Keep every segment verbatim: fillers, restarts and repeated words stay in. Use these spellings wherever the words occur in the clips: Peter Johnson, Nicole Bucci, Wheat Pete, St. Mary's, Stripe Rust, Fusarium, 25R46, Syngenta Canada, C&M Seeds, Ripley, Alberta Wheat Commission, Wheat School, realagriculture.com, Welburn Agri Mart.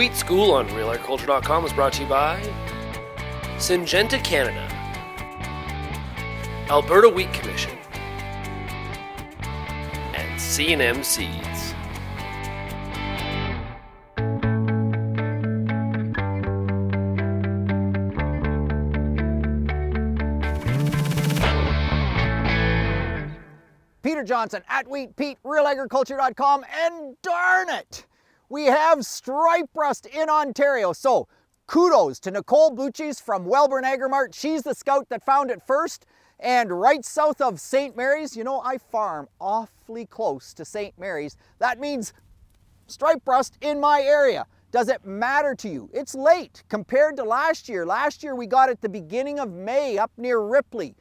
Wheat School on real agriculture dot com is brought to you by Syngenta Canada, Alberta Wheat Commission, and C and M Seeds. Peter Johnson at Wheat Pete, real agriculture dot com, and darn it, we have Stripe Rust in Ontario. So kudos to Nicole Bucci from Welburn Agri Mart. She's the scout that found it first. And right south of Saint Mary's, you know, I farm awfully close to Saint Mary's. That means stripe rust in my area. Does it matter to you? It's late compared to last year. Last year we got it at the beginning of May up near Ripley.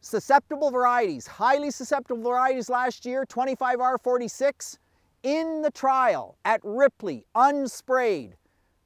Susceptible varieties, highly susceptible varieties last year, twenty-five R forty-six. In the trial at Ripley, unsprayed,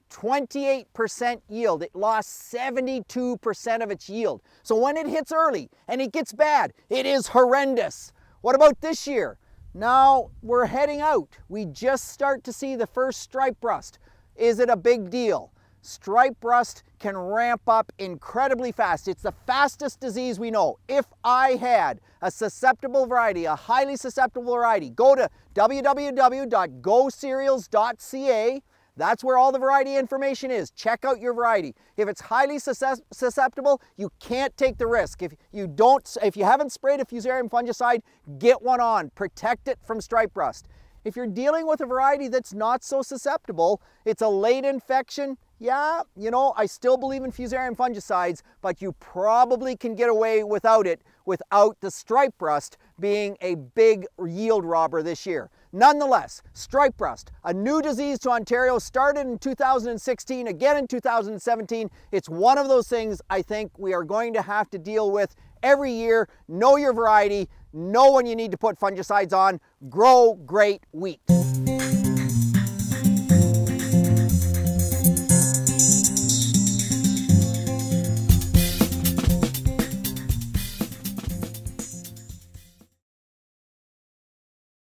twenty-eight percent yield. It lost seventy-two percent of its yield. So when it hits early and it gets bad, it is horrendous. What about this year? Now we're heading out. We just start to see the first stripe rust. Is it a big deal? Stripe rust can ramp up incredibly fast. It's the fastest disease we know. If I had a susceptible variety, a highly susceptible variety, go to w w w dot go cereals dot c a. That's where all the variety information is. Check out your variety. If it's highly susceptible, you can't take the risk. If you don't, if you haven't sprayed a fusarium fungicide, get one on. Protect it from stripe rust. If you're dealing with a variety that's not so susceptible, it's a late infection. Yeah, you know, I still believe in fusarium fungicides, but you probably can get away without it, without the stripe rust being a big yield robber this year. Nonetheless, stripe rust, a new disease to Ontario, started in two thousand sixteen, again in two thousand seventeen. It's one of those things I think we are going to have to deal with every year. Know your variety, know when you need to put fungicides on, grow great wheat.